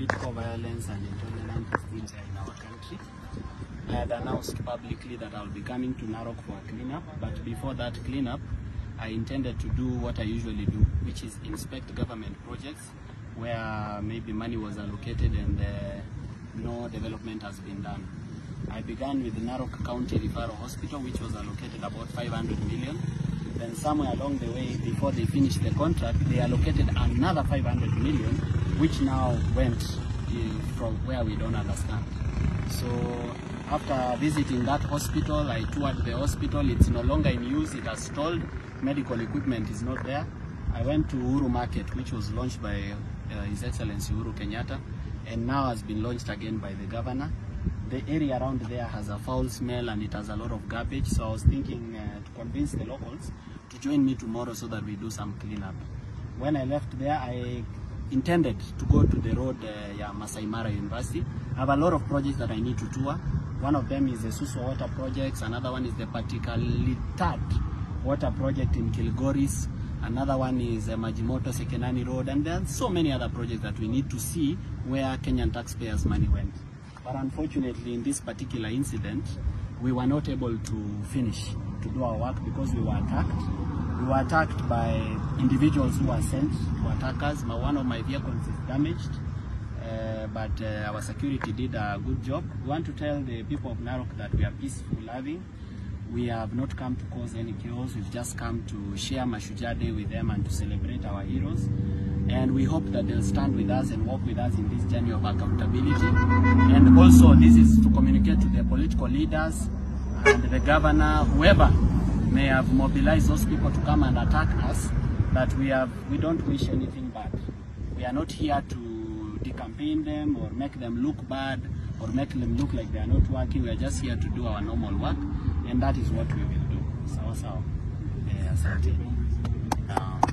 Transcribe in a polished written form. political violence and intolerant things in our country. I had announced publicly that I'll be coming to Narok for a cleanup, but before that cleanup, I intended to do what I usually do, which is inspect government projects where maybe money was allocated and no development has been done. I began with the Narok County Referral Hospital, which was allocated about 500 million. Then somewhere along the way, before they finished the contract, they allocated another 500 million, which now went from where we don't understand. So after visiting that hospital, I toured the hospital. It's no longer in use. It has stalled. Medical equipment is not there. I went to Uru Market, which was launched by His Excellency Uhuru Kenyatta, and now has been launched again by the governor. The area around there has a foul smell and it has a lot of garbage, so I was thinking to convince the locals to join me tomorrow so that we do some cleanup. When I left there, I intended to go to the road Masai Mara University. I have a lot of projects that I need to tour. One of them is the Suso Water Projects, another one is the Particulate Water Project in Kilgoris, another one is Majimoto Sekenani Road, and there are so many other projects that we need to see where Kenyan taxpayers' money went. But unfortunately, in this particular incident, we were not able to finish, to do our work because we were attacked. We were attacked by individuals who were sent to attack us. One of my vehicles is damaged, but our security did a good job. We want to tell the people of Narok that we are peaceful, loving. We have not come to cause any chaos. We've just come to share Mashujaa Day with them and to celebrate our heroes. And we hope that they'll stand with us and walk with us in this journey of accountability. And also, this is to communicate to the political leaders and the governor, whoever may have mobilized those people to come and attack us, that we don't wish anything bad. We are not here to decampaign them or make them look bad or make them look like they are not working. We are just here to do our normal work, and that is what we will do. Sawa sawa. Asante.